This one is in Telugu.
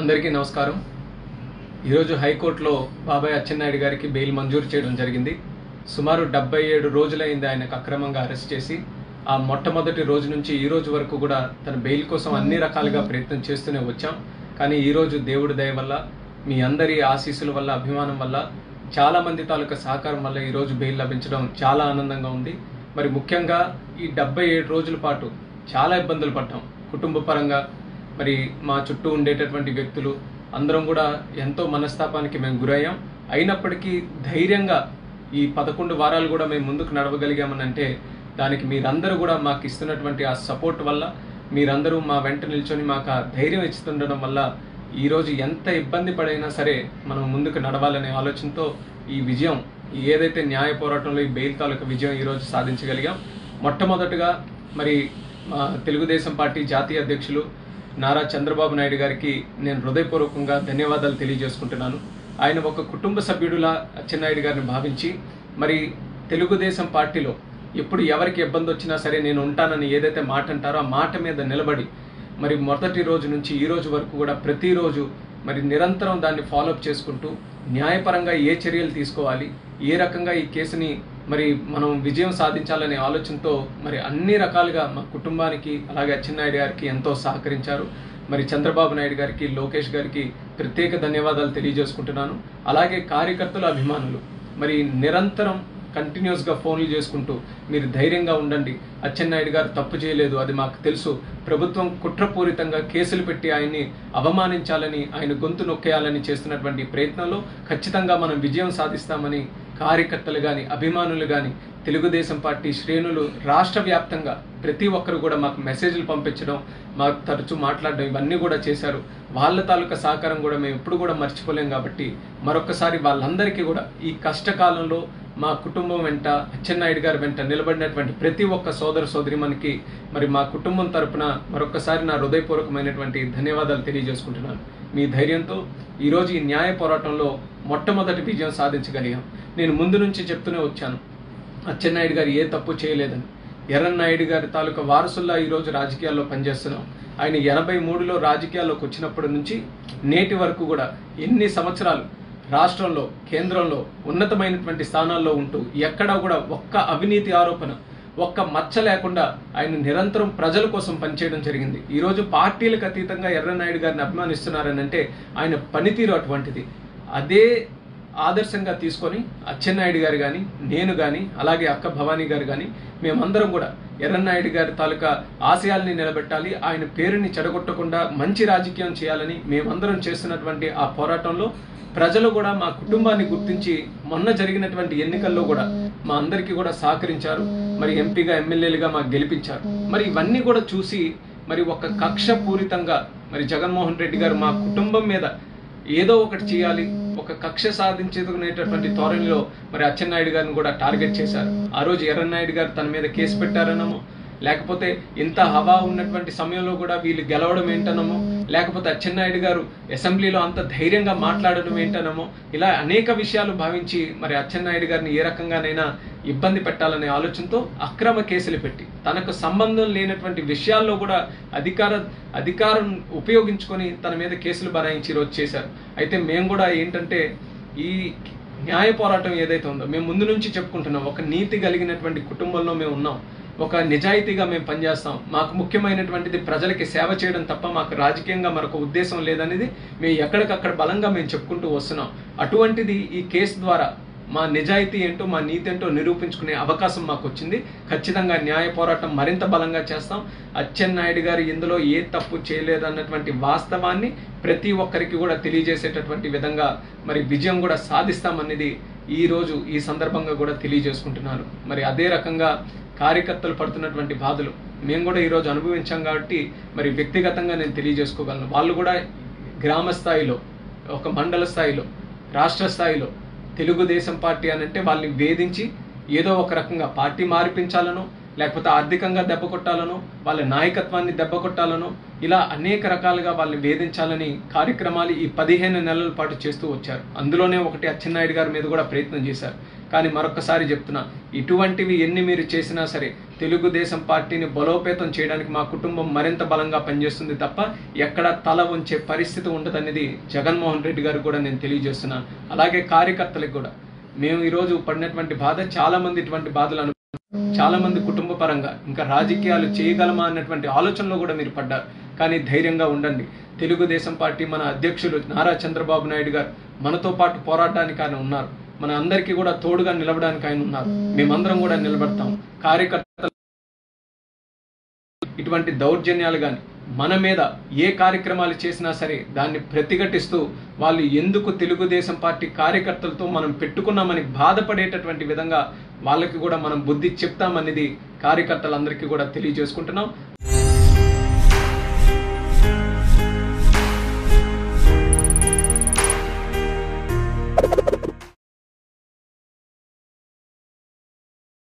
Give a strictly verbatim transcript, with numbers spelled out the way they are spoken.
అందరికీ నమస్కారం। ఈ రోజు హైకోర్టులో బాబాయ్ అచ్చెన్నాయుడు గారికి బెయిల్ మంజూరు చేయడం జరిగింది। సుమారు డెబ్బై ఏడు రోజులైంది ఆయనకు అక్రమంగా అరెస్ట్ చేసి। ఆ మొట్టమొదటి రోజు నుంచి ఈ రోజు వరకు కూడా తన బెయిల్ కోసం అన్ని రకాలుగా ప్రయత్నం చేస్తూనే వచ్చాం। కానీ ఈ రోజు దేవుడి దయ వల్ల, మీ అందరి ఆశీస్సుల వల్ల, అభిమానం వల్ల, చాలా మంది తాలూకా సహకారం వల్ల ఈ రోజు బెయిల్ లభించడం చాలా ఆనందంగా ఉంది। మరి ముఖ్యంగా ఈ డెబ్బై ఏడు రోజుల పాటు చాలా ఇబ్బందులు పడ్డాం। కుటుంబపరంగా మరి మా చుట్టూ ఉండేటటువంటి వ్యక్తులు అందరం కూడా ఎంతో మనస్తాపానికి మేము గురయ్యాం। అయినప్పటికీ ధైర్యంగా ఈ పదకొండు వారాలు కూడా మేము ముందుకు నడవగలిగామనంటే దానికి మీరందరూ కూడా మాకు ఇస్తున్నటువంటి ఆ సపోర్ట్ వల్ల, మీరందరూ మా వెంట నిల్చొని మాకు ఆ ధైర్యం ఇస్తుండడం వల్ల ఈరోజు ఎంత ఇబ్బంది పడైనా సరే మనం ముందుకు నడవాలనే ఆలోచనతో ఈ విజయం, ఏదైతే న్యాయ పోరాటంలో ఈ బెయిల్ తాలూకా విజయం ఈరోజు సాధించగలిగాం। మొట్టమొదటగా మరి మా తెలుగుదేశం పార్టీ జాతీయ అధ్యక్షులు నారా చంద్రబాబు నాయుడు గారికి నేను హృదయపూర్వకంగా ధన్యవాదాలు తెలియజేసుకుంటున్నాను। ఆయన ఒక కుటుంబ సభ్యుడులా అచ్చెన్నాయుడు గారిని భావించి, మరి తెలుగుదేశం పార్టీలో ఎప్పుడు ఎవరికి ఇబ్బంది వచ్చినా సరే నేను ఉంటానని ఏదైతే మాట అంటారో ఆ మాట మీద నిలబడి మరి మొదటి రోజు నుంచి ఈ రోజు వరకు కూడా ప్రతిరోజు మరి నిరంతరం దాన్ని ఫాలోఅప్ చేసుకుంటూ న్యాయపరంగా ఏ చర్యలు తీసుకోవాలి, ఏ రకంగా ఈ కేసుని మరి మనం విజయం సాధించాలనే ఆలోచనతో మరి అన్ని రకాలుగా మా కుటుంబానికి అలాగే అచ్చెన్నాయుడు గారికి ఎంతో సహకరించారు। మరి చంద్రబాబు నాయుడు గారికి, లోకేష్ గారికి ప్రత్యేక ధన్యవాదాలు తెలియజేసుకుంటున్నాను। అలాగే కార్యకర్తలు, అభిమానులు మరి నిరంతరం కంటిన్యూస్గా ఫోన్లు చేసుకుంటూ మీరు ధైర్యంగా ఉండండి, అచ్చెన్నాయుడు గారు తప్పు చేయలేదు, అది మాకు తెలుసు, ప్రభుత్వం కుట్రపూరితంగా కేసులు పెట్టి ఆయన్ని అవమానించాలని, ఆయన గొంతు నొక్కేయాలని చేస్తున్నటువంటి ప్రయత్నంలో ఖచ్చితంగా మనం విజయం సాధిస్తామని కార్యకర్తలు కానీ, అభిమానులు కానీ, తెలుగుదేశం పార్టీ శ్రేణులు రాష్ట్ర వ్యాప్తంగా ప్రతి ఒక్కరు కూడా మాకు మెసేజ్లు పంపించడం, మాకు తరచూ మాట్లాడడం ఇవన్నీ కూడా చేశారు। వాళ్ళ తాలూకా సహకారం కూడా మేము ఎప్పుడు కూడా మర్చిపోలేం। కాబట్టి మరొకసారి వాళ్ళందరికీ కూడా ఈ కష్టకాలంలో మా కుటుంబం వెంట, అచ్చెన్నాయుడు గారి వెంట నిలబడినటువంటి ప్రతి ఒక్క సోదర సోదరిమణికి మరి మా కుటుంబం తరపున మరొకసారి నా హృదయపూర్వకమైనటువంటి ధన్యవాదాలు తెలియజేసుకుంటున్నాను। మీ ధైర్యంతో ఈరోజు ఈ న్యాయ పోరాటంలో మొట్టమొదటి విజయం సాధించగలిగాం। నేను ముందు నుంచి చెప్తూనే వచ్చాను, అచ్చెన్నాయుడు గారు ఏ తప్పు చేయలేదని। ఎర్రన్నాయుడు గారి తాలూకా వారసుల్లా ఈరోజు రాజకీయాల్లో పనిచేస్తున్నాం। ఆయన ఎనభై మూడులో రాజకీయాల్లోకి వచ్చినప్పటి నుంచి నేటి వరకు కూడా ఎన్ని సంవత్సరాలు రాష్ట్రంలో, కేంద్రంలో ఉన్నతమైనటువంటి స్థానాల్లో ఉంటూ ఎక్కడా కూడా ఒక్క అవినీతి ఆరోపణ, ఒక్క మచ్చ లేకుండా ఆయన నిరంతరం ప్రజల కోసం పనిచేయడం జరిగింది। ఈరోజు పార్టీలకు అతీతంగా ఎర్రన్నాయుడు గారిని అభిమానిస్తున్నారనంటే ఆయన పనితీరు అటువంటిది। అదే ఆదర్శంగా తీసుకొని అచ్చెన్నాయుడు గారు కానీ, నేను కానీ, అలాగే అక్క భవానీ గారు కానీ మేమందరం కూడా ఎర్రన్నాయుడు గారి తాలూకా ఆశయాల్ని నిలబెట్టాలి, ఆయన పేరుని చెడగొట్టకుండా మంచి రాజకీయం చేయాలని మేమందరం చేస్తున్నటువంటి ఆ పోరాటంలో ప్రజలు కూడా మా కుటుంబాన్ని గుర్తించి మొన్న జరిగినటువంటి ఎన్నికల్లో కూడా మా అందరికీ కూడా సహకరించారు, మరి ఎంపీగా, ఎమ్మెల్యేలుగా మాకు గెలిపించారు। మరి ఇవన్నీ కూడా చూసి మరి ఒక కక్షపూరితంగా మరి జగన్మోహన్ రెడ్డి గారు మా కుటుంబం మీద ఏదో ఒకటి చేయాలి, ఒక కక్ష సాధించుకునేటటువంటి ధోరణిలో మరి అచ్చెన్నాయుడు గారిని కూడా టార్గెట్ చేశారు। ఆ రోజు ఎర్రన్నాయుడు గారు తన మీద కేసు పెట్టారనమో, లేకపోతే ఇంత హవా ఉన్నటువంటి సమయంలో కూడా వీళ్ళు గెలవడం ఏంటనమో, లేకపోతే అచ్చెన్నాయుడు గారు అసెంబ్లీలో అంత ధైర్యంగా మాట్లాడడం ఏంటనమో, ఇలా అనేక విషయాలు భావించి మరి అచ్చెన్నాయుడు గారిని ఏ రకంగానైనా ఇబ్బంది పెట్టాలనే ఆలోచనతో అక్రమ కేసులు పెట్టి తనకు సంబంధం లేనటువంటి విషయాల్లో కూడా అధికార అధికారం ఉపయోగించుకొని తన మీద కేసులు బనాయించి రోజు చేశారు। అయితే మేము కూడా ఏంటంటే ఈ న్యాయ పోరాటం ఏదైతే ఉందో మేము ముందు నుంచి చెప్పుకుంటున్నాం, ఒక నీతి కలిగినటువంటి కుటుంబంలో మేము ఉన్నాం, ఒక నిజాయితీగా మేము పనిచేస్తాం, మాకు ముఖ్యమైనటువంటిది ప్రజలకి సేవ చేయడం తప్ప మాకు రాజకీయంగా మరొక ఉద్దేశం లేదనేది మేము ఎక్కడికక్కడ బలంగా మేము చెప్పుకుంటూ వస్తున్నాం। అటువంటిది ఈ కేసు ద్వారా మా నిజాయితీ ఏంటో, మా నీతి ఏంటో నిరూపించుకునే అవకాశం మాకు వచ్చింది। ఖచ్చితంగా న్యాయ పోరాటం మరింత బలంగా చేస్తాం। అచ్చెన్నాయుడు గారు ఇందులో ఏ తప్పు చేయలేదన్నటువంటి వాస్తవాన్ని ప్రతి ఒక్కరికి కూడా తెలియజేసేటటువంటి విధంగా మరి విజయం కూడా సాధిస్తామనేది ఈరోజు ఈ సందర్భంగా కూడా తెలియజేసుకుంటున్నాను। మరి అదే రకంగా కార్యకర్తలు పడుతున్నటువంటి బాధలు మేము కూడా ఈరోజు అనుభవించాం కాబట్టి మరి వ్యక్తిగతంగా నేను తెలియజేసుకోగలను। వాళ్ళు కూడా గ్రామ స్థాయిలో, ఒక మండల స్థాయిలో, రాష్ట్ర స్థాయిలో తెలుగుదేశం పార్టీ అనంటే వాళ్ళని వేధించి ఏదో ఒక రకంగా పార్టీ మార్పించాలనో, లేకపోతే ఆర్థికంగా దెబ్బ కొట్టాలనో, వాళ్ళ నాయకత్వాన్ని దెబ్బ కొట్టాలనో, ఇలా అనేక రకాలుగా వాళ్ళని వేధించాలని కార్యక్రమాలు ఈ పదిహేను నెలల పాటు చేస్తూ వచ్చారు। అందులోనే ఒకటి అచ్చెన్నాయుడు గారి మీద కూడా ప్రయత్నం చేశారు। కానీ మరొకసారి చెప్తున్నా, ఇటువంటివి ఎన్ని మీరు చేసినా సరే తెలుగుదేశం పార్టీని బలోపేతం చేయడానికి మా కుటుంబం మరింత బలంగా పనిచేస్తుంది తప్ప ఎక్కడ తల వంచే పరిస్థితి ఉండదనేది జగన్మోహన్ రెడ్డి గారు కూడా నేను తెలియజేస్తున్నాను। అలాగే కార్యకర్తలకు కూడా మేము ఈ రోజు పడినటువంటి బాధ చాలా మంది ఇటువంటి బాధలను చాలా మంది కుటుంబ పరంగా ఇంకా రాజకీయాలు చేయగలమా అన్నటువంటి ఆలోచనలో కూడా మీరు పడ్డారు। కానీ ధైర్యంగా ఉండండి। తెలుగుదేశం పార్టీ మన అధ్యక్షులు నారా చంద్రబాబు నాయుడు గారు మనతో పాటు పోరాటానికి ఆయన ఉన్నారు, మన అందరికీ కూడా తోడుగా నిలబడడానికి ఆయన ఉన్నారు। మేమందరం కూడా నిలబడతాం। కార్యకర్తలు ఇటువంటి దౌర్జన్యాలు గాని మన మీద ఏ కార్యక్రమాలు చేసినా సరే దాన్ని ప్రతిఘటిస్తూ వాళ్ళు ఎందుకు తెలుగుదేశం పార్టీ కార్యకర్తలతో మనం పెట్టుకున్నామని బాధపడేటటువంటి విధంగా వాళ్ళకి కూడా మనం బుద్ధి చెప్తామనేది కార్యకర్తలందరికీ కూడా తెలియజేసుకుంటున్నాం।